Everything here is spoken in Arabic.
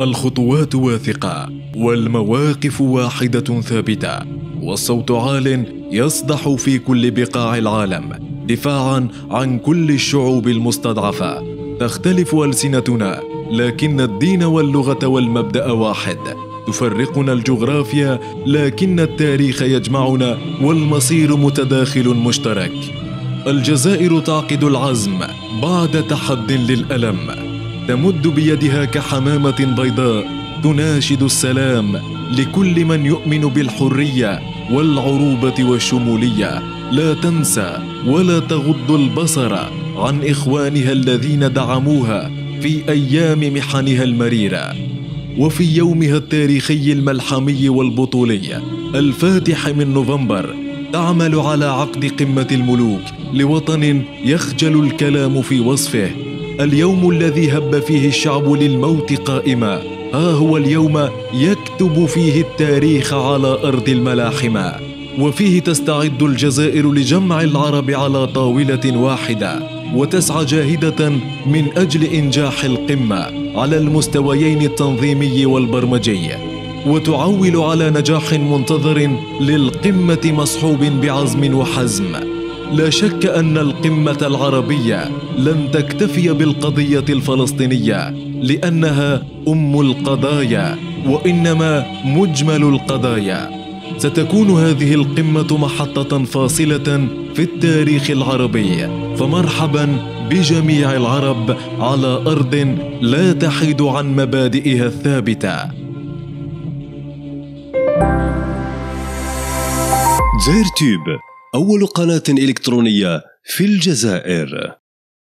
الخطوات واثقة والمواقف واحدة ثابتة والصوت عال يصدح في كل بقاع العالم دفاعا عن كل الشعوب المستضعفة. تختلف ألسنتنا لكن الدين واللغة والمبدأ واحد. تفرقنا الجغرافيا لكن التاريخ يجمعنا والمصير متداخل مشترك. الجزائر تعقد العزم بعد تحد للألم، تمد بيدها كحمامة بيضاء تناشد السلام لكل من يؤمن بالحرية والعروبة والشمولية. لا تنسى ولا تغض البصر عن إخوانها الذين دعموها في أيام محنها المريرة وفي يومها التاريخي الملحمي والبطولي الفاتح من نوفمبر. تعمل على عقد قمة الملوك لوطن يخجل الكلام في وصفه، اليوم الذي هب فيه الشعب للموت قائما. ها هو اليوم يكتب فيه التاريخ على أرض الملاحمة، وفيه تستعد الجزائر لجمع العرب على طاولة واحدة، وتسعى جاهدة من أجل إنجاح القمة على المستويين التنظيمي والبرمجي، وتعول على نجاح منتظر للقمة مصحوب بعزم وحزم. لا شك أن القمة العربية لن تكتفي بالقضية الفلسطينية لأنها أم القضايا وإنما مجمل القضايا. ستكون هذه القمة محطة فاصلة في التاريخ العربي، فمرحبا بجميع العرب على أرض لا تحيد عن مبادئها الثابتة. جزائر تيوب، أول قناة إلكترونية في الجزائر.